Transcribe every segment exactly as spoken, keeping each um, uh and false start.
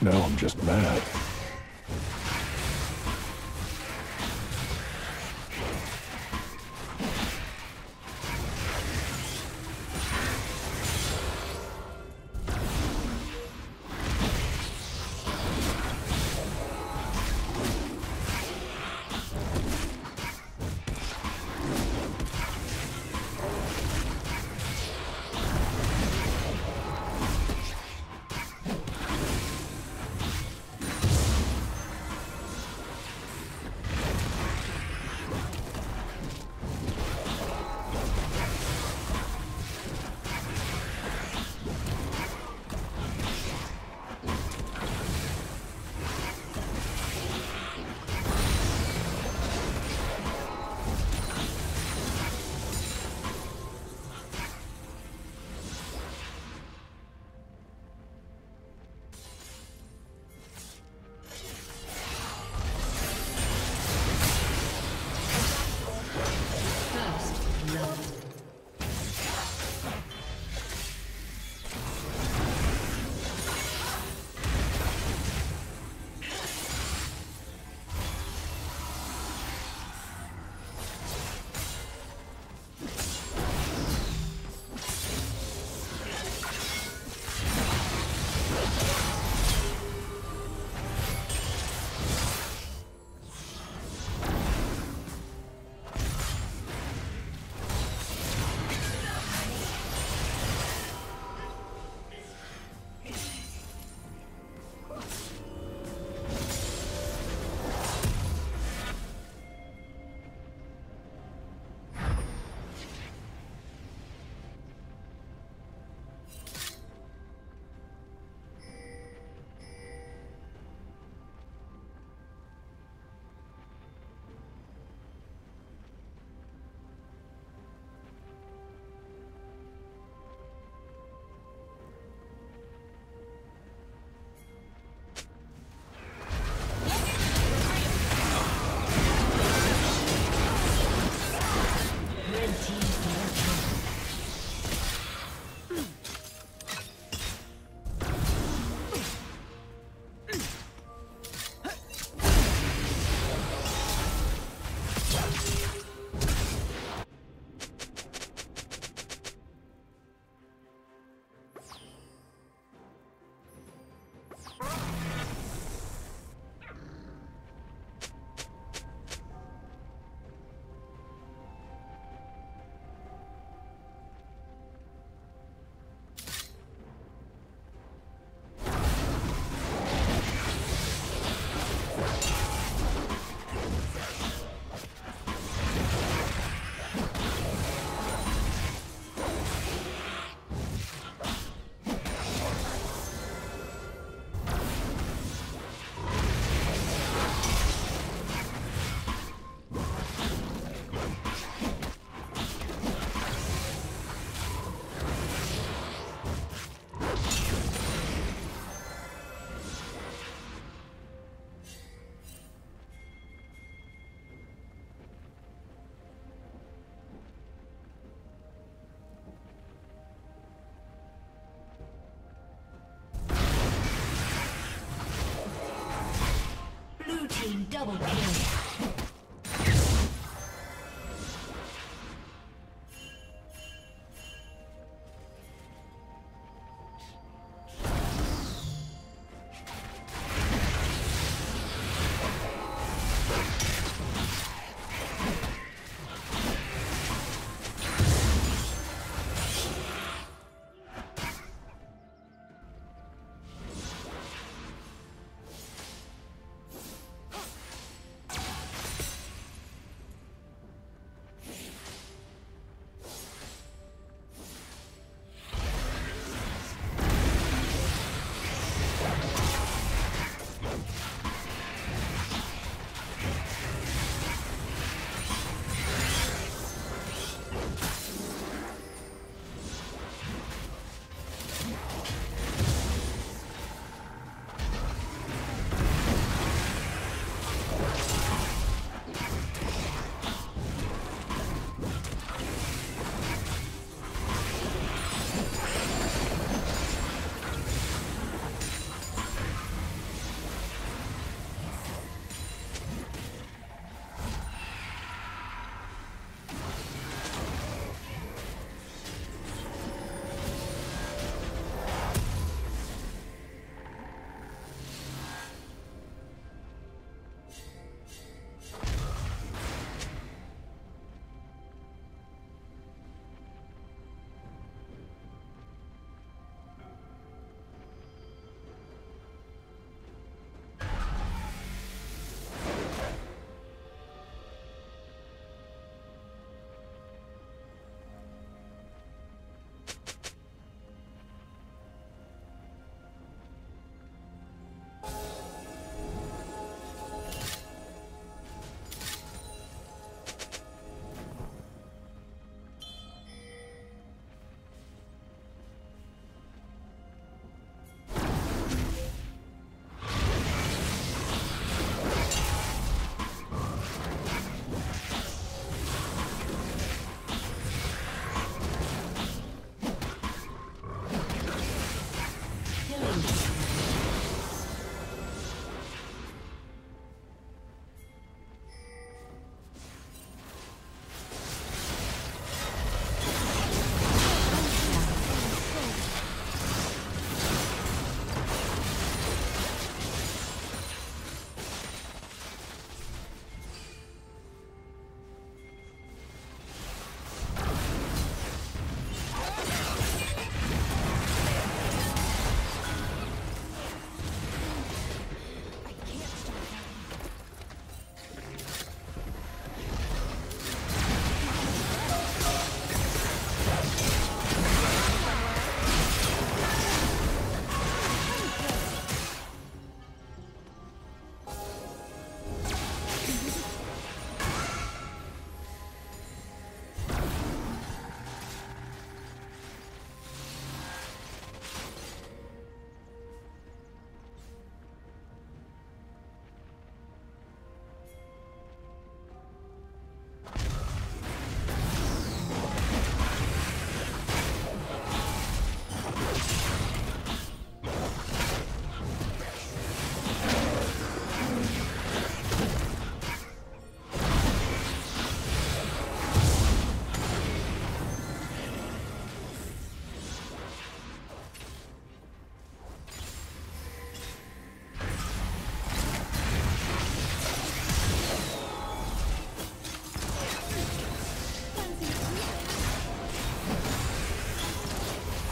Now I'm just mad. Double kill.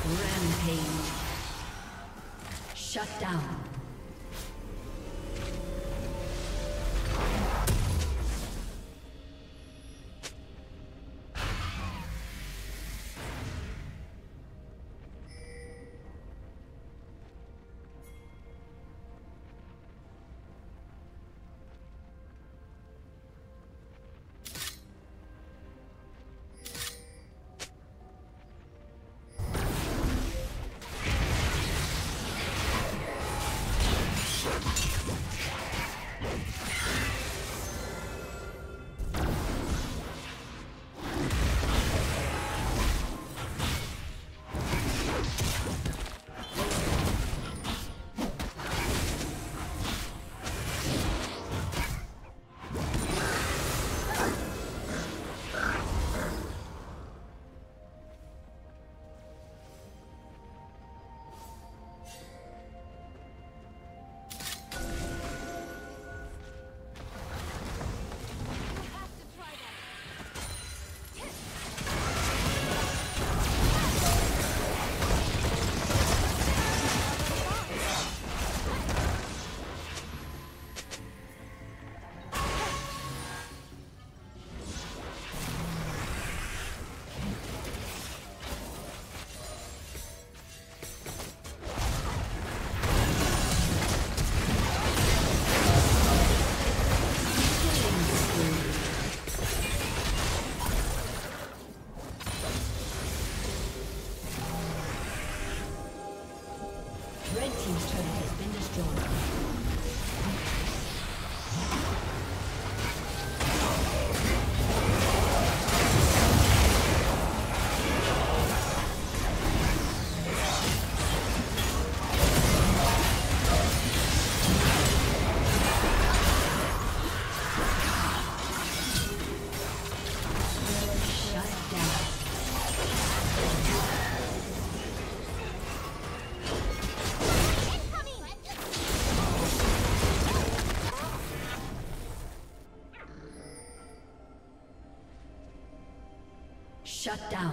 Rampage. Shut down. Shut down.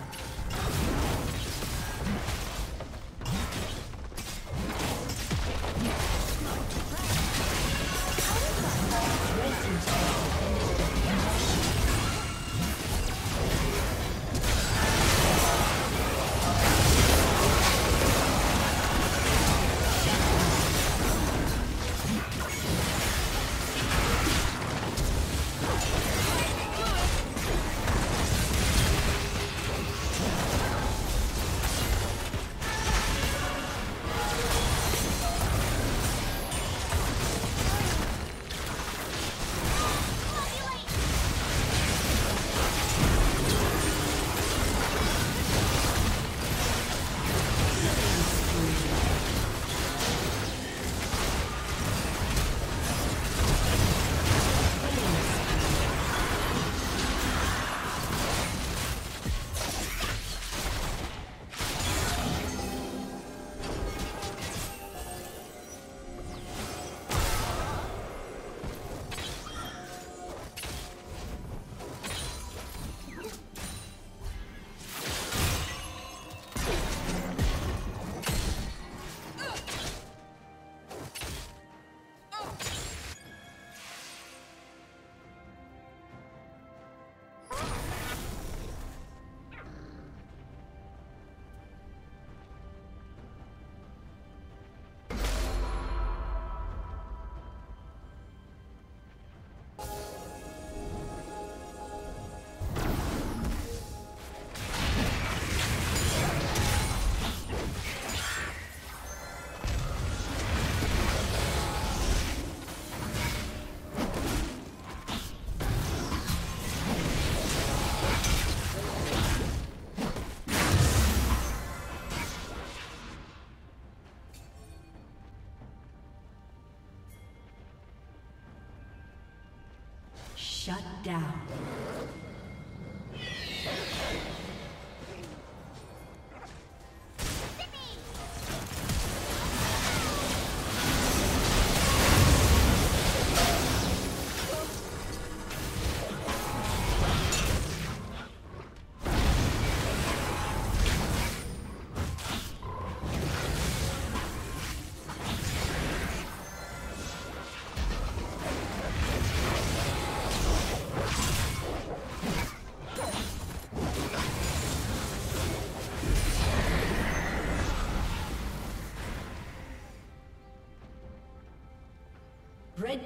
Shut down. Red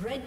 Red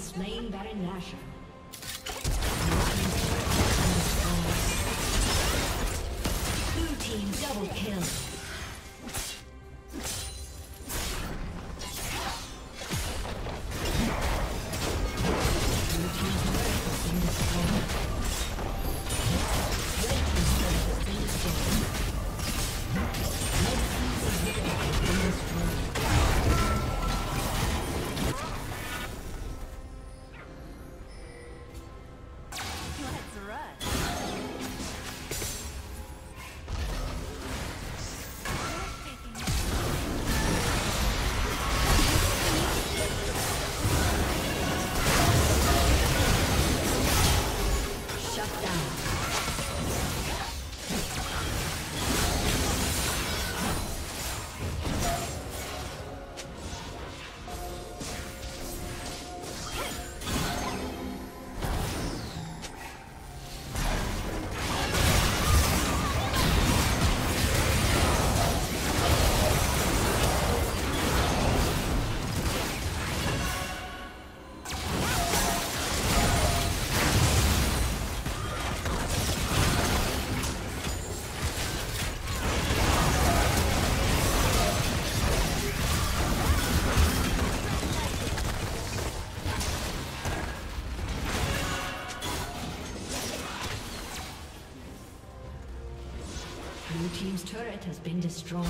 Slain Baron Nashor. Blue team double kill. Blue team's turret has been destroyed.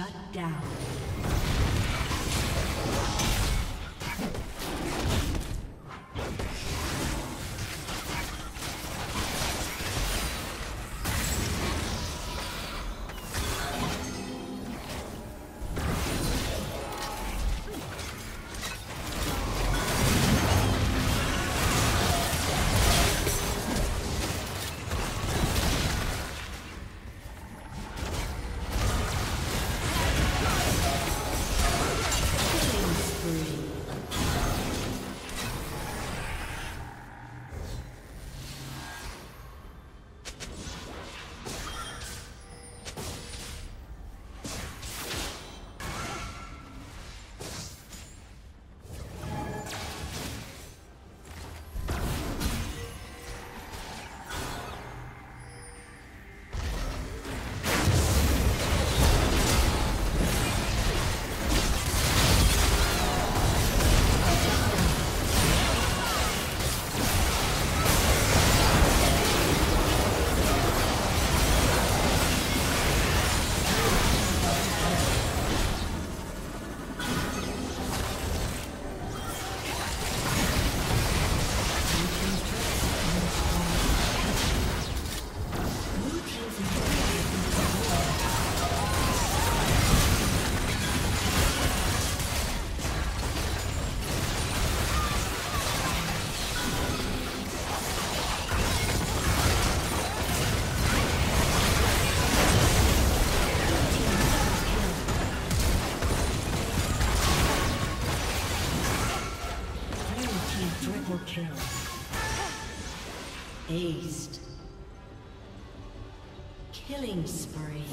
Shut down. Aced. Killing spree.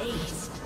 Aced.